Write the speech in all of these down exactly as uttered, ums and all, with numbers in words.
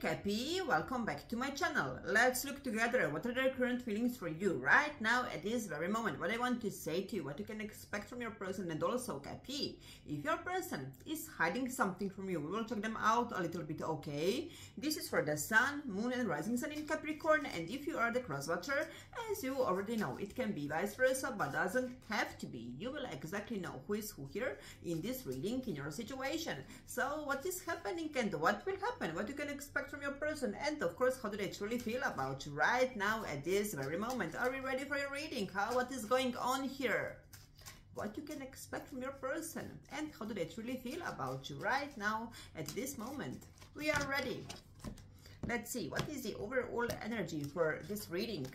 Cappy, welcome back to my channel. Let's look together what are the current feelings for you right now at this very moment, what I want to say to you, what you can expect from your person. And also, Cappy, if your person is hiding something from you, we will check them out a little bit, okay? This is for the sun, moon and rising sun in Capricorn, and if you are the cross watcher, as you already know, it can be vice versa, but doesn't have to be. You will exactly know who is who here in this reading, in your situation. So what is happening and what will happen, what you can expect from your person, and of course how do they truly feel about you right now at this very moment. Are we ready for your reading? How, what is going on here, what you can expect from your person, and how do they truly feel about you right now at this moment? We are ready. Let's see what is the overall energy for this reading.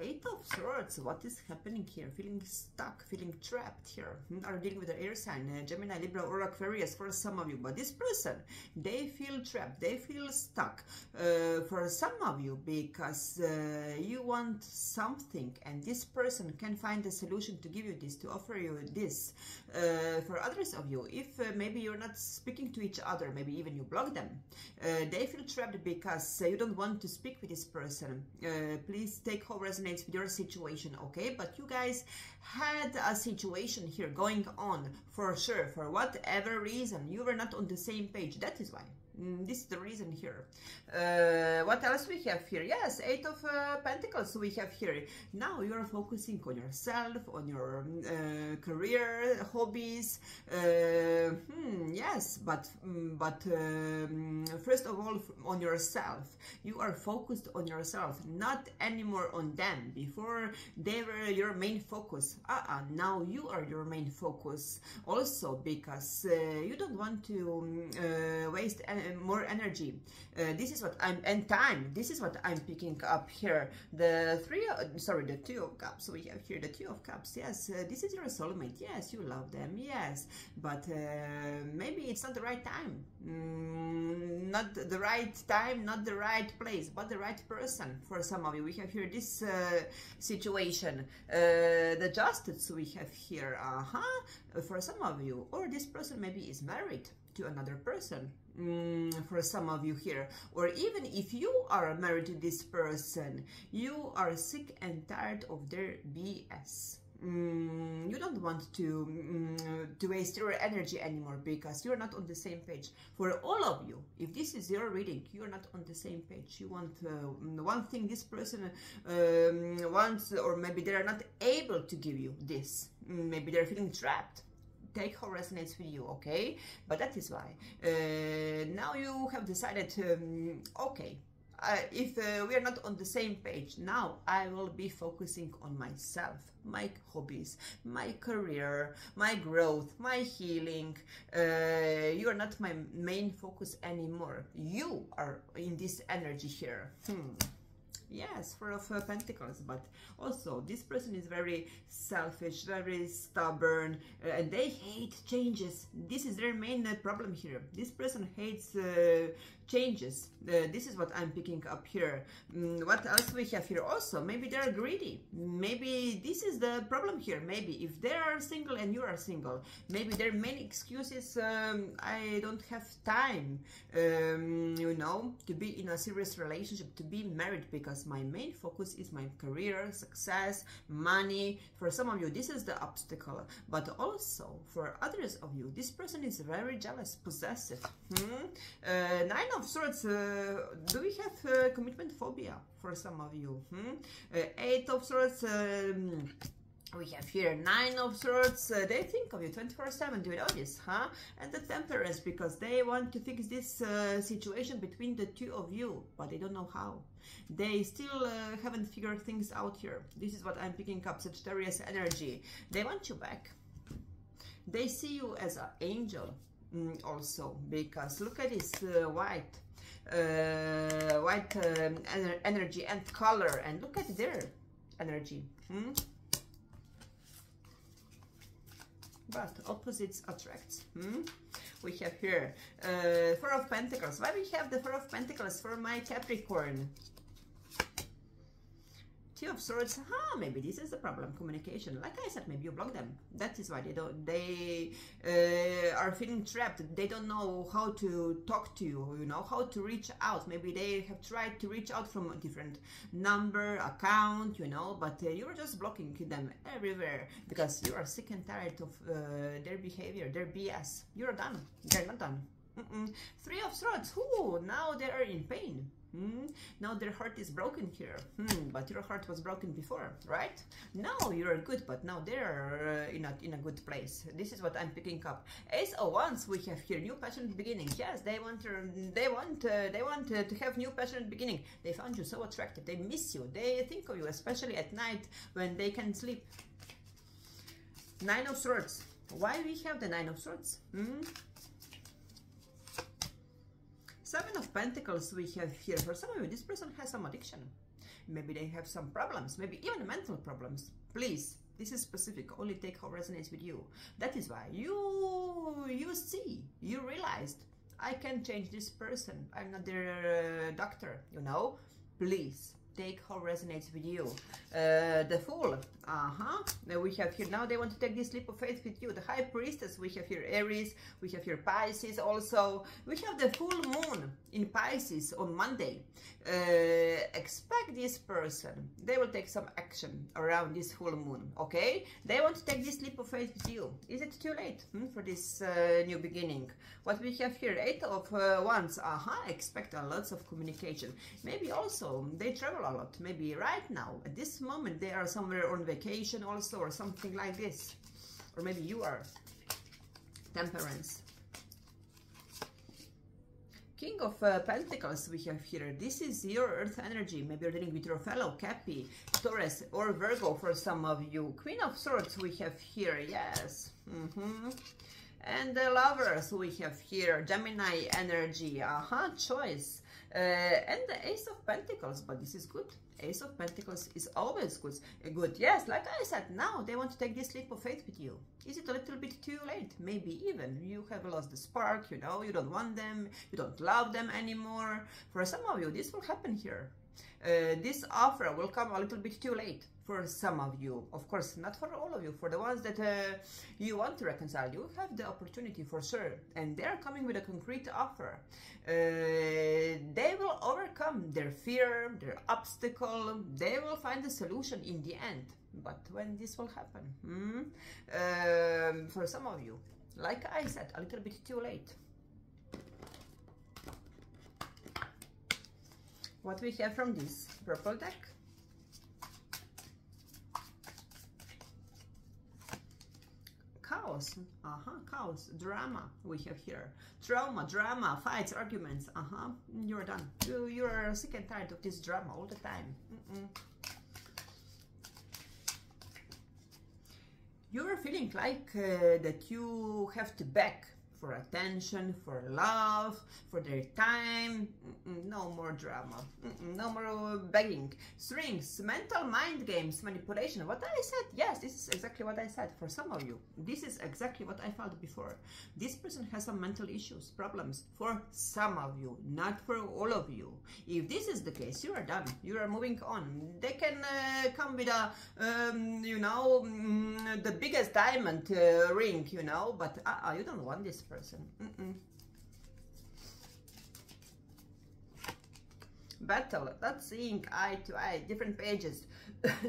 Eight of Swords, what is happening here? Feeling stuck, feeling trapped here. Are dealing with the air sign, uh, Gemini, Libra or Aquarius for some of you. But this person, they feel trapped, they feel stuck uh, for some of you, because uh, you want something and this person can find a solution to give you this, to offer you this. Uh, for others of you, if uh, maybe you're not speaking to each other, maybe even you block them, uh, they feel trapped because uh, you don't want to speak with this person. Uh, please take hold, resonate with your situation, okay? But you guys had a situation here going on for sure, for whatever reason you were not on the same page. That is why mm, this is the reason here. Uh, what else we have here? Yes, eight of uh, Pentacles we have here. Now you are focusing on yourself, on your uh, career, hobbies. Uh, hmm, yes, but but um, first of all on yourself. You are focused on yourself, not anymore on them. Before they were your main focus. Uh-uh, now you are your main focus. Also because uh, you don't want to uh, waste any more energy. Uh, this is what I'm, and time, this is what I'm picking up here. The three, uh, sorry, the two of cups we have here, the two of cups, yes, uh, this is your soulmate, yes, you love them, yes, but uh, maybe it's not the right time, mm, not the right time, not the right place, but the right person for some of you. We have here this uh, situation, uh, the Justice we have here, uh-huh, for some of you, or this person maybe is married to another person, mm, for some of you here, or even if you are married to this person, you are sick and tired of their B S. Mm, you don't want to mm, to waste your energy anymore because you're not on the same page. For all of you, if this is your reading, you're not on the same page. You want uh, one thing this person um, wants, or maybe they're not able to give you this. Maybe they're feeling trapped. Take who resonates with you, okay? But that is why uh, now you have decided, um, okay, uh, if uh, we are not on the same page, now I will be focusing on myself, my hobbies, my career, my growth, my healing. Uh, you are not my main focus anymore. You are in this energy here. Hmm. Yes, Four of uh, Pentacles, but also this person is very selfish, very stubborn, uh, and they hate changes. This is their main uh, problem here. This person hates uh, changes. Uh, this is what I'm picking up here. Mm, what else we have here? Also, maybe they're greedy. Maybe this is the problem here. Maybe if they are single and you are single, maybe their main excuse is, um, I don't have time, um, you know, to be in a serious relationship, to be married, because my main focus is my career, success, money. For some of you, this is the obstacle, but also for others of you, this person is very jealous, possessive. Hmm? Uh, nine of Swords, uh, do we have uh, commitment phobia for some of you? Hmm? Uh, eight of Swords, um, we have here Nine of Swords, uh, they think of you twenty-four seven, do you know this, huh? And the Temperance, because they want to fix this uh, situation between the two of you, but they don't know how. They still uh, haven't figured things out here. This is what I'm picking up, Sagittarius energy. They want you back. They see you as an angel, mm, also, because look at this uh, white, uh, white um, ener energy and color, and look at their energy. Hmm? But opposites attract. Hmm? We have here uh, Four of Pentacles. Why we have the Four of Pentacles for my Capricorn? Two of Swords. Ah, maybe this is the problem, communication. Like I said, maybe you block them. That is why they don't. They uh, are feeling trapped. They don't know how to talk to you. You know how to reach out. Maybe they have tried to reach out from a different number, account. You know, but uh, you're just blocking them everywhere because you are sick and tired of uh, their behavior, their B S. You're done. They're not done. Mm-mm. Three of Swords. Ooh, now they are in pain. Mm. Now their heart is broken here, mm, but your heart was broken before, right? Now you're good, but now they're uh, in, a, in a good place. This is what I'm picking up. Ace of Wands we have here, new passionate beginning. Yes, they want, uh, they want, uh, they want uh, to have new passionate beginning. They found you so attractive, they miss you, they think of you, especially at night when they can sleep. Nine of Swords. Why we have the Nine of Swords? Mm. Seven of Pentacles we have here. For some of you, this person has some addiction. Maybe they have some problems, maybe even mental problems. Please, this is specific. Only take what resonates with you. That is why you, you see, you realized, I can change this person. I'm not their uh, doctor, you know. Please, take what resonates with you. Uh, the Fool. Uh-huh. Now we have here, now they want to take this leap of faith with you. The High Priestess, we have here Aries, we have here Pisces also. We have the full moon in Pisces on Monday. Uh, expect this person, they will take some action around this full moon, okay? They want to take this leap of faith with you. Is it too late hmm, for this uh, new beginning? What we have here, Eight of uh, Wands. Uh-huh. Expect a lots of communication. Maybe also they travel a lot. Maybe right now, at this moment, they are somewhere on vacation also or something like this. Or maybe you are. Temperance. King of uh, Pentacles we have here. This is your earth energy. Maybe you're dealing with your fellow Capi, Taurus or Virgo for some of you. Queen of Swords we have here. Yes. Mm-hmm. And the Lovers we have here. Gemini energy. Uh-huh. Choice. Uh, and the Ace of Pentacles, but this is good. Ace of Pentacles is always good. Good, yes, like I said, now they want to take this leap of faith with you. Is it a little bit too late? Maybe even. You have lost the spark, you know, you don't want them, you don't love them anymore. For some of you, this will happen here. Uh, this offer will come a little bit too late for some of you. Of course, not for all of you. For the ones that uh, you want to reconcile, you have the opportunity for sure. And they're coming with a concrete offer. Uh, they will overcome their fear, their obstacle. They will find a solution in the end. But when this will happen? Mm, um, for some of you, like I said, a little bit too late. What we have from this purple deck? Chaos, uh-huh, chaos, drama we have here. Trauma, drama, fights, arguments, uh-huh, you're done. You, you're sick and tired of this drama all the time. Mm-mm. You're feeling like uh, that you have to beg for attention, for love, for their time. Mm-mm, no more drama. Mm-mm, no more begging. Strings, mental mind games, manipulation. What I said, yes, this is exactly what I said for some of you. This is exactly what I felt before. This person has some mental issues, problems for some of you, not for all of you. If this is the case, you are done. You are moving on. They can uh, come with a, um, you know, mm, the biggest diamond uh, ring, you know, but uh-uh, you don't want this person. person. Mm-mm. Battle, not seeing eye to eye, different pages.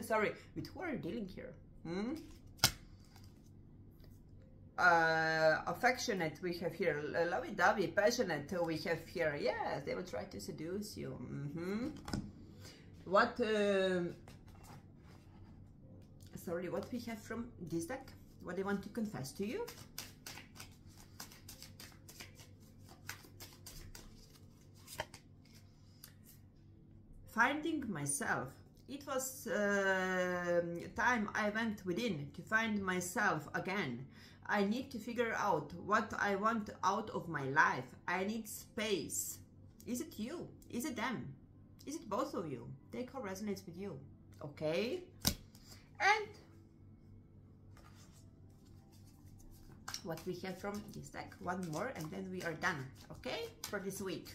Sorry, with who are you dealing here? Hmm? Uh, affectionate we have here, lovey-dovey, passionate we have here. Yes, they will try to seduce you. Mm-hmm. What, uh, sorry, what we have from this deck? What they want to confess to you? Finding myself. It was uh, time I went within to find myself again. I need to figure out what I want out of my life. I need space. Is it you? Is it them? Is it both of you? Take what resonates with you. Okay? And what we have from this deck. One more and then we are done. Okay? For this week.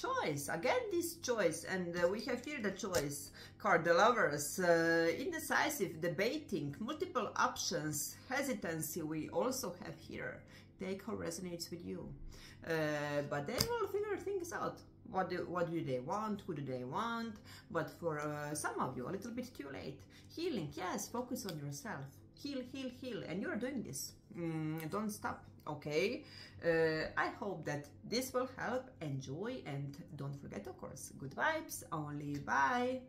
choice, again this choice, and uh, we have here the choice card, the Lovers, uh, indecisive, debating, multiple options, hesitancy. We also have here take who resonates with you, uh, but they will figure things out. What do, what do they want? Who do they want? But for uh, some of you, a little bit too late. Healing, yes, focus on yourself. Heal, heal, heal, and you're doing this. Mm, don't stop, okay? Uh, I hope that this will help. Enjoy, and don't forget, of course, good vibes only. Bye!